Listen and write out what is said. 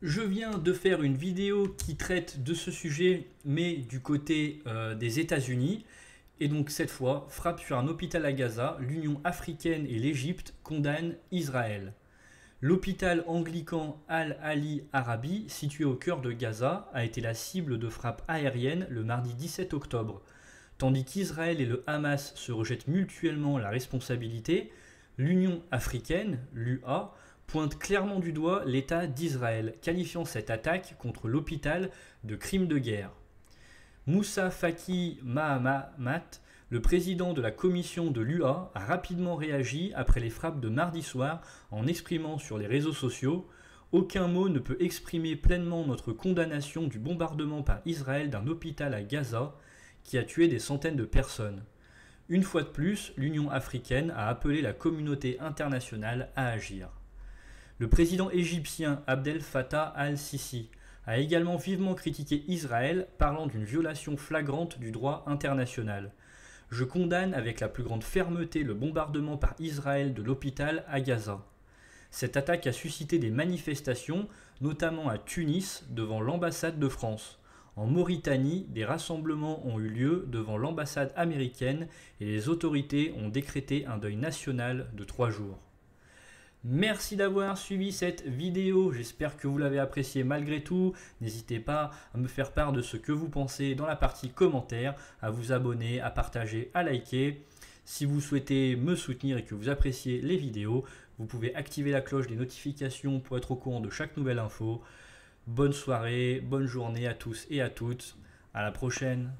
Je viens de faire une vidéo qui traite de ce sujet, mais du côté des États-Unis. Et donc cette fois, frappe sur un hôpital à Gaza, l'Union africaine et l'Égypte condamnent Israël. L'hôpital anglican Al-Ahli Arabi, situé au cœur de Gaza, a été la cible de frappes aériennes le mardi 17 octobre. Tandis qu'Israël et le Hamas se rejettent mutuellement la responsabilité, l'Union africaine, l'UA, pointe clairement du doigt l'État d'Israël, qualifiant cette attaque contre l'hôpital de crime de guerre. Moussa Faki Mahamat, le président de la commission de l'UA, a rapidement réagi après les frappes de mardi soir en exprimant sur les réseaux sociaux « Aucun mot ne peut exprimer pleinement notre condamnation du bombardement par Israël d'un hôpital à Gaza qui a tué des centaines de personnes. » Une fois de plus, l'Union africaine a appelé la communauté internationale à agir. Le président égyptien Abdel Fattah al-Sisi a également vivement critiqué Israël, parlant d'une violation flagrante du droit international. « Je condamne avec la plus grande fermeté le bombardement par Israël de l'hôpital à Gaza. » Cette attaque a suscité des manifestations, notamment à Tunis, devant l'ambassade de France. En Mauritanie, des rassemblements ont eu lieu devant l'ambassade américaine et les autorités ont décrété un deuil national de 3 jours. Merci d'avoir suivi cette vidéo, j'espère que vous l'avez appréciée malgré tout. N'hésitez pas à me faire part de ce que vous pensez dans la partie commentaires, à vous abonner, à partager, à liker. Si vous souhaitez me soutenir et que vous appréciez les vidéos, vous pouvez activer la cloche des notifications pour être au courant de chaque nouvelle info. Bonne soirée, bonne journée à tous et à toutes, à la prochaine.